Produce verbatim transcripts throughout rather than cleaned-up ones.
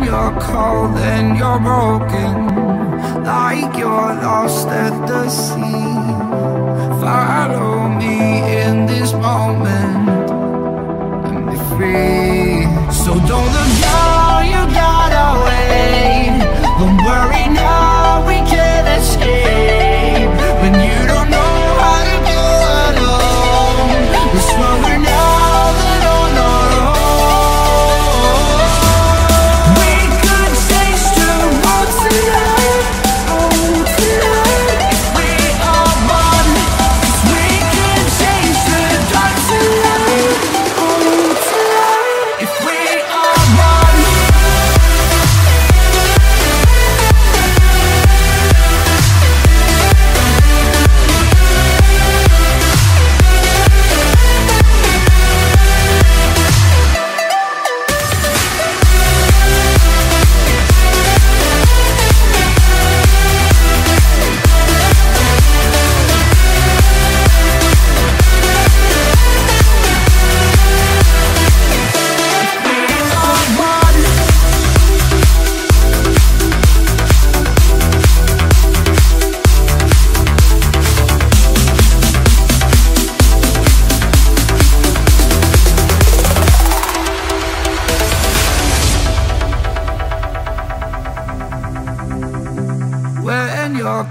When you're cold and you're broken, like you're lost at the sea, follow me in this moment and be free. So don't look down, you gotta wait. Don't worry now, we can escape. When you don't know how to go alone, we're stronger now.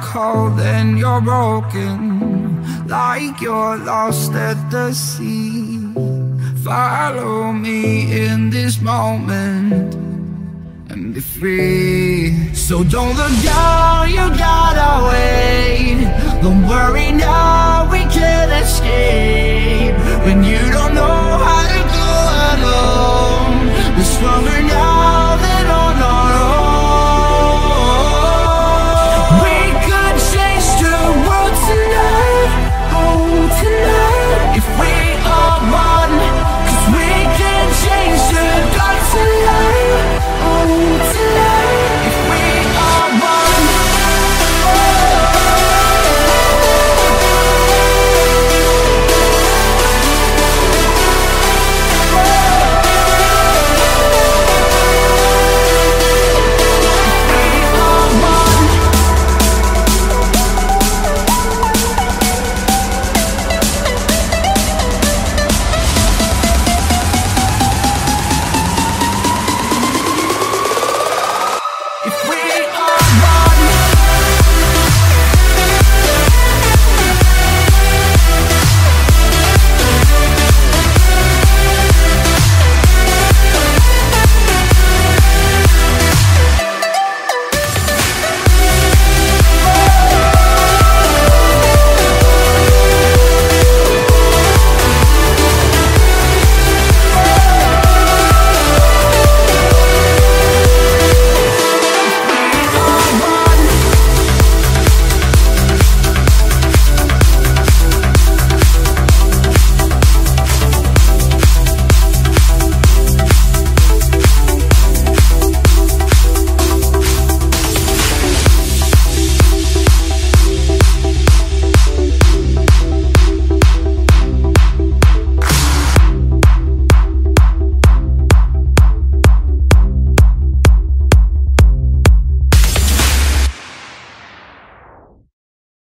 Cold and you're broken, like you're lost at the sea, follow me in this moment and be free. So don't look down, you gotta wait. Don't worry now, we can escape. When you don't know how to go alone, we're stronger now.